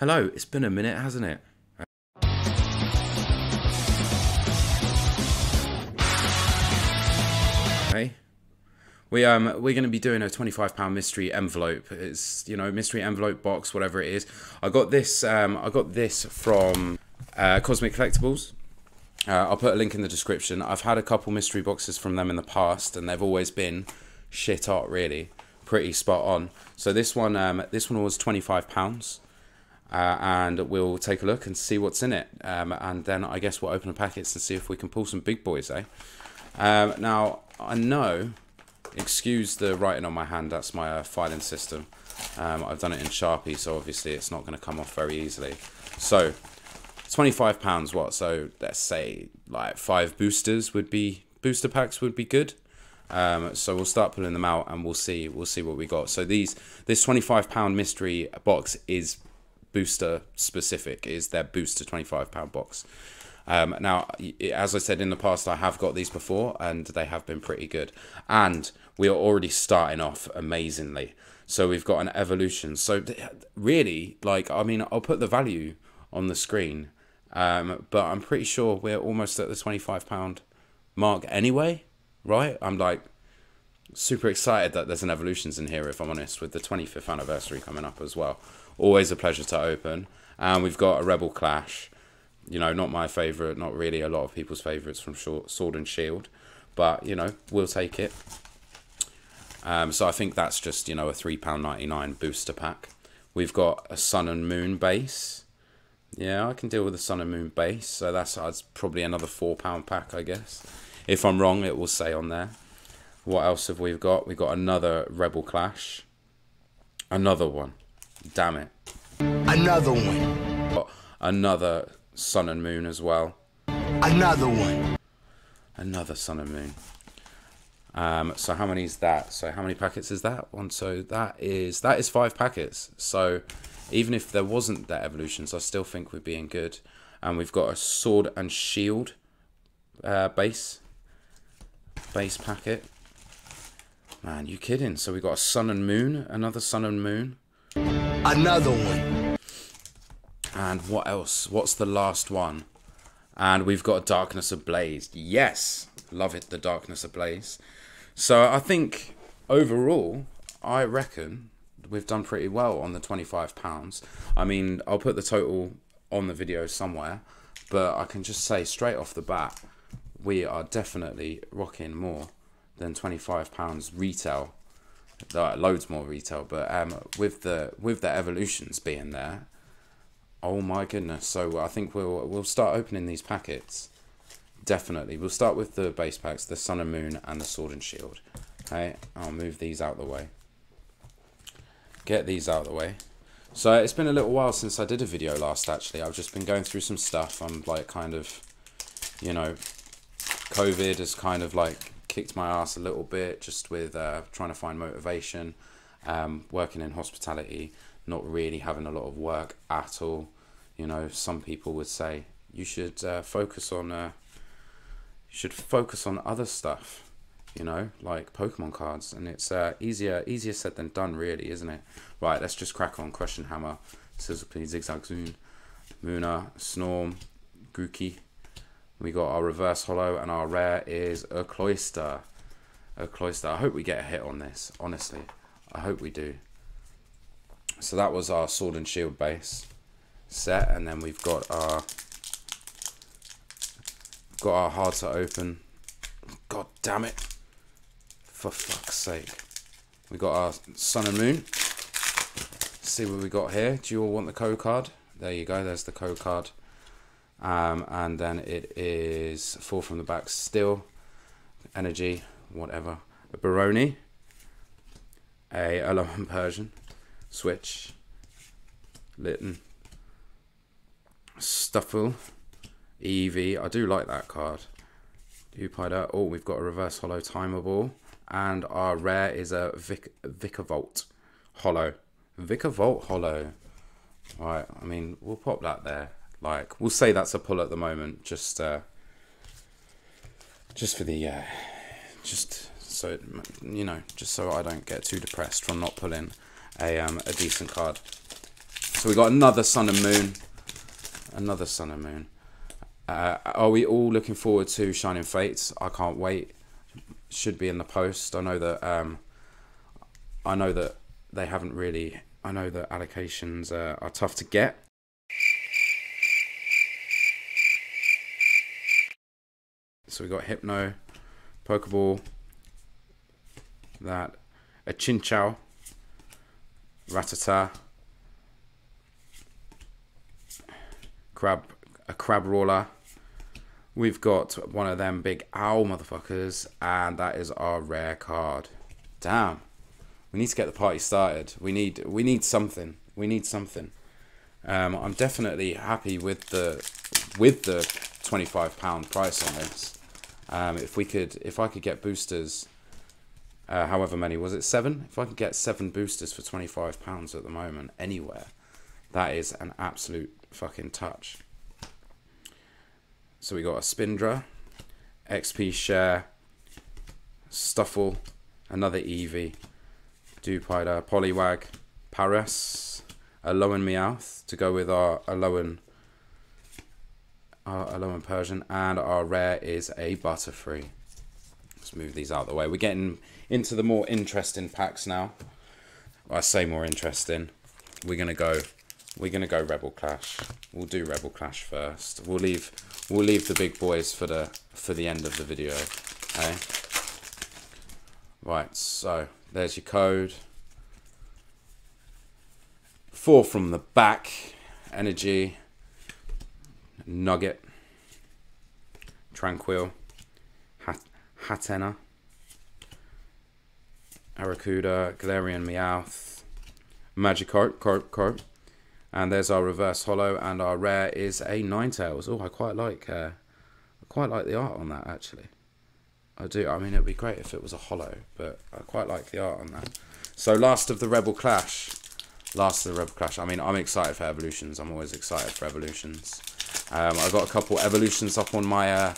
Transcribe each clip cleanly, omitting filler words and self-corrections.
Hello, it's been a minute, hasn't it? Hey, we're going to be doing a £25 mystery envelope. It's, you know, mystery envelope box, whatever it is. I got this from Cosmic Collectibles. I'll put a link in the description. I've had a couple mystery boxes from them in the past, and they've always been shit art, really, pretty spot on. So this one was £25. And we'll take a look and see what's in it, and then I guess we'll open the packets and see if we can pull some big boys, eh? Now, I know, excuse the writing on my hand, that's my filing system. I've done it in Sharpie, so obviously it's not going to come off very easily. So, £25, what? So let's say like 5 boosters would be, booster packs would be good. So we'll start pulling them out and we'll see what we got. So this £25 mystery box is booster specific, is their booster £25 box. Now, as I said in the past, I have got these before and they have been pretty good, and we are already starting off amazingly. So we've got an Evolution. So really, like, I mean, I'll put the value on the screen, but I'm pretty sure we're almost at the £25 mark anyway, right? I'm like super excited that there's an Evolutions in here, if I'm honest, with the 25th anniversary coming up as well. Always a pleasure to open. And we've got a Rebel Clash. You know, not my favourite, not really a lot of people's favourites from Sword and Shield. But, you know, we'll take it. So I think that's just, you know, a £3.99 booster pack. We've got a Sun and Moon base. Yeah, I can deal with a Sun and Moon base. So that's probably another £4 pack, I guess. If I'm wrong, it will say on there. What else have we got? We've got another Rebel Clash. Another one. Damn it. Another one. Got another Sun and Moon as well. Another one. Another Sun and Moon. So how many is that? So how many packets is that one? So that is 5 packets. So even if there wasn't that Evolutions, I still think we're being good. And we've got a Sword and Shield base packet. Man, you kidding? So we got a Sun and Moon, another Sun and Moon. Another one. And what else? What's the last one? And we've got Darkness Ablaze. Yes, love it, the Darkness Ablaze. So I think overall, I reckon we've done pretty well on the £25. I mean, I'll put the total on the video somewhere, but I can just say straight off the bat, we are definitely rocking more than £25 retail. Loads more retail, but with the Evolutions being there, oh my goodness. So I think we'll start opening these packets. Definitely, we'll start with the base packs, the Sun and Moon and the Sword and Shield. Okay, I'll move these out the way. Get these out of the way. So it's been a little while since I did a video last. Actually, I've just been going through some stuff. I'm like kind of, you know, COVID has kind of like kicked my ass a little bit, just with trying to find motivation, working in hospitality, not really having a lot of work at all. You know, some people would say you should focus on other stuff, you know, like Pokemon cards, and it's easier said than done, really, isn't it? Right, let's just crack on. Question Hammer, Sizzleplea, Zigzag Zoon, Muna, Snorm, Grookey. We got our reverse holo, and our rare is a Cloyster. A Cloyster. I hope we get a hit on this, honestly. I hope we do. So that was our Sword and Shield base set, and then we've got our hard to open. God damn it. For fuck's sake. We got our Sun and Moon. Let's see what we got here. Do you all want the code card? There you go, there's the code card. And then it is Fall from the Back, Steel, Energy, whatever, a Barony, a Alolan Persian, Switch, Litten, Stuffle, Eevee. I do like that card. Dewpider. Oh, we've got a reverse holo Timer Ball, and our rare is a Vicavolt holo. Vicavolt holo. Right, I mean, we'll pop that there. Like, we'll say that's a pull at the moment, just so, you know, just so I don't get too depressed from not pulling a decent card. So we got another Sun and Moon. Another Sun and Moon. Are we all looking forward to Shining Fates? I can't wait. Should be in the post. I know that they haven't really... I know that allocations are tough to get. So we got Hypno, Pokeball, that, a Chinchou, Rattata, Crab, a Crabrawler. We've got one of them big owl motherfuckers, and that is our rare card. Damn, we need to get the party started. We need something. We need something. I'm definitely happy with the £25 price on this. If I could get boosters, however many was it, 7? If I could get 7 boosters for £25 at the moment anywhere, that is an absolute fucking touch. So we got a Spindra, XP Share, Stuffle, another Eevee, Dewpider, Poliwag, Paras, Alolan Meowth to go with our Alolan Persian, and our rare is a Butterfree. Let's move these out of the way. We're getting into the more interesting packs now. Well, I say more interesting. We're gonna go Rebel Clash. We'll do Rebel Clash first. We'll leave the big boys for the end of the video. Okay. Right. So there's your code. 4 from the back. Energy. Nugget, Tranquil, Hatena, Aracuda, Galarian Meowth, Magikarp, and there's our reverse holo, and our rare is a Ninetales. Oh, I quite like the art on that, actually. I do. I mean, it'd be great if it was a holo, but I quite like the art on that. So last of the Rebel Clash. Last of the Rebel Clash. I mean, I'm excited for Evolutions. I'm always excited for Evolutions. I've got a couple Evolutions up on my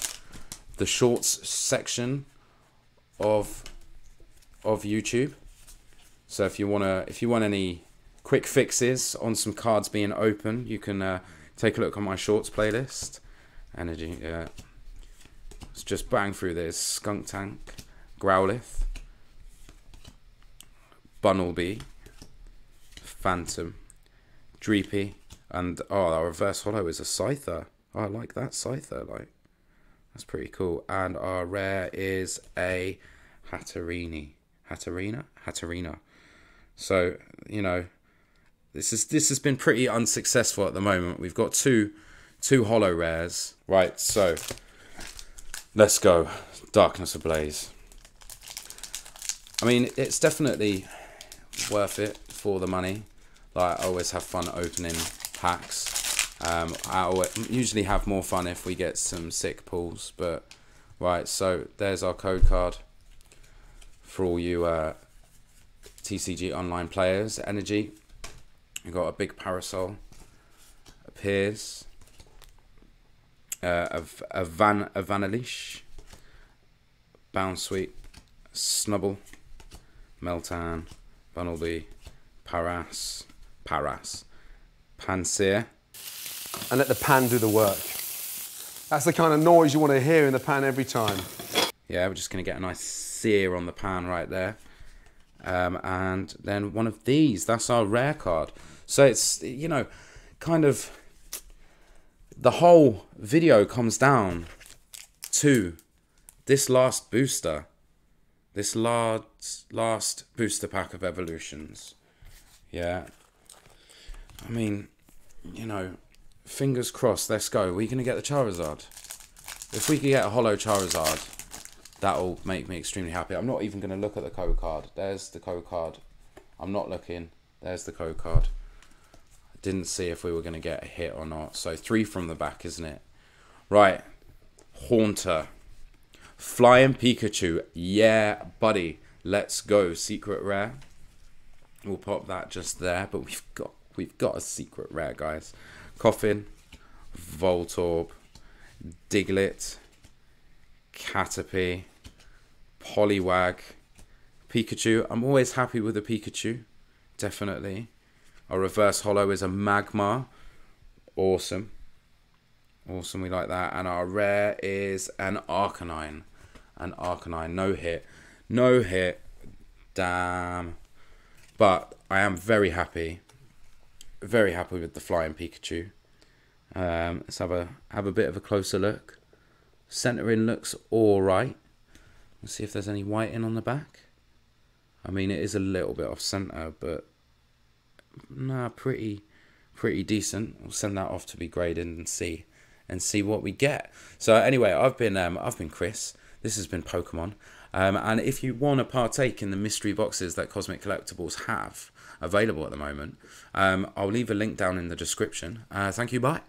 the shorts section of YouTube. So if you want any quick fixes on some cards being open, you can take a look on my shorts playlist. Energy. Let's just bang through this. Skunk Tank, Growlithe, Bunnelby, Phantom, Dreepy, and oh, our reverse holo is a Scyther. Oh, I like that Scyther, like that's pretty cool. And our rare is a Hatterena. So, you know, this has been pretty unsuccessful at the moment. We've got two holo rares. Right, so let's go. Darkness Ablaze. I mean, it's definitely worth it for the money. Like, I always have fun opening packs. I usually have more fun if we get some sick pulls, but right, so there's our code card for all you TCG online players. Energy, you've got a big Parasol, a Piers, a Vanillish, Bounsweet, Snubble, Meltan, Bunnelby, Paras, Panseer. And let the pan do the work. That's the kind of noise you want to hear in the pan every time. Yeah, we're just going to get a nice sear on the pan right there. And then one of these, that's our rare card. So it's, you know, kind of the whole video comes down to this last booster. This last booster pack of Evolutions. Yeah, I mean, you know, fingers crossed, let's go. We're going to get the Charizard. If we could get a holo Charizard, that'll make me extremely happy. I'm not even going to look at the code card. There's the code card. I'm not looking. There's the code card. I didn't see if we were going to get a hit or not. So 3 from the back, isn't it? Right, Haunter. Flying Pikachu. Yeah, buddy. Let's go. Secret rare. We'll pop that just there, but we've got a secret rare, guys. Coffin, Voltorb, Diglett, Caterpie, Poliwag, Pikachu. I'm always happy with a Pikachu, definitely. Our reverse holo is a Magmar. Awesome. Awesome, we like that. And our rare is an Arcanine. An Arcanine, no hit. No hit. Damn. But I am very happy. Very happy with the flying Pikachu. Let's have a bit of a closer look. Centering looks alright. Let's see if there's any whiting on the back. I mean, it is a little bit off centre, but nah, pretty decent. We'll send that off to be graded and see what we get. So anyway, I've been Chris. This has been Pokemon. And if you want to partake in the mystery boxes that Cosmic Collectibles have available at the moment, I'll leave a link down in the description. Thank you, bye.